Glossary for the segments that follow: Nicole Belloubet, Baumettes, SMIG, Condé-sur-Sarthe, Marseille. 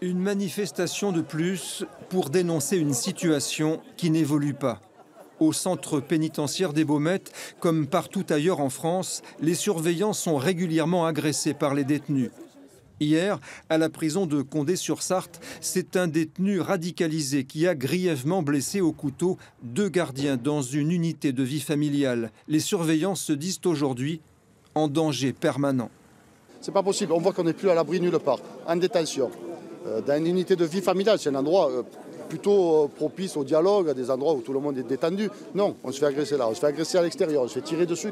Une manifestation de plus pour dénoncer une situation qui n'évolue pas. Au centre pénitentiaire des Baumettes, comme partout ailleurs en France, les surveillants sont régulièrement agressés par les détenus. Hier, à la prison de Condé-sur-Sarthe, c'est un détenu radicalisé qui a grièvement blessé au couteau deux gardiens dans une unité de vie familiale. Les surveillants se disent aujourd'hui en danger permanent. C'est pas possible, on voit qu'on n'est plus à l'abri nulle part, en détention. Dans une unité de vie familiale, c'est un endroit plutôt propice au dialogue, à des endroits où tout le monde est détendu. Non, on se fait agresser là, on se fait agresser à l'extérieur, on se fait tirer dessus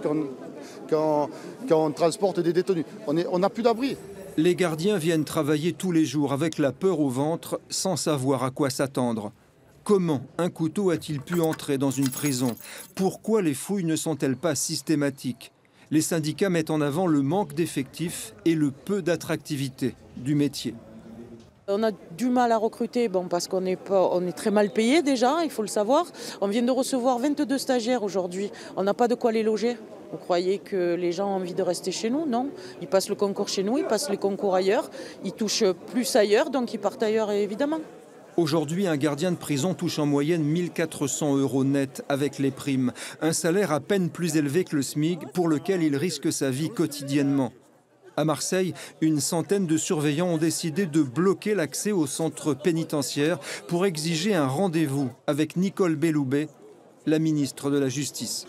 quand on transporte des détenus. On n'a plus d'abri. Les gardiens viennent travailler tous les jours avec la peur au ventre, sans savoir à quoi s'attendre. Comment un couteau a-t-il pu entrer dans une prison? Pourquoi les fouilles ne sont-elles pas systématiques? Les syndicats mettent en avant le manque d'effectifs et le peu d'attractivité du métier. On a du mal à recruter, bon, parce qu'on est très mal payé déjà, il faut le savoir. On vient de recevoir 22 stagiaires aujourd'hui, on n'a pas de quoi les loger. Vous croyez que les gens ont envie de rester chez nous? Non. Ils passent le concours chez nous, ils passent les concours ailleurs, ils touchent plus ailleurs, donc ils partent ailleurs évidemment. Aujourd'hui, un gardien de prison touche en moyenne 1 400 € net avec les primes. Un salaire à peine plus élevé que le SMIG pour lequel il risque sa vie quotidiennement. À Marseille, une centaine de surveillants ont décidé de bloquer l'accès au centre pénitentiaire pour exiger un rendez-vous avec Nicole Belloubet, la ministre de la Justice.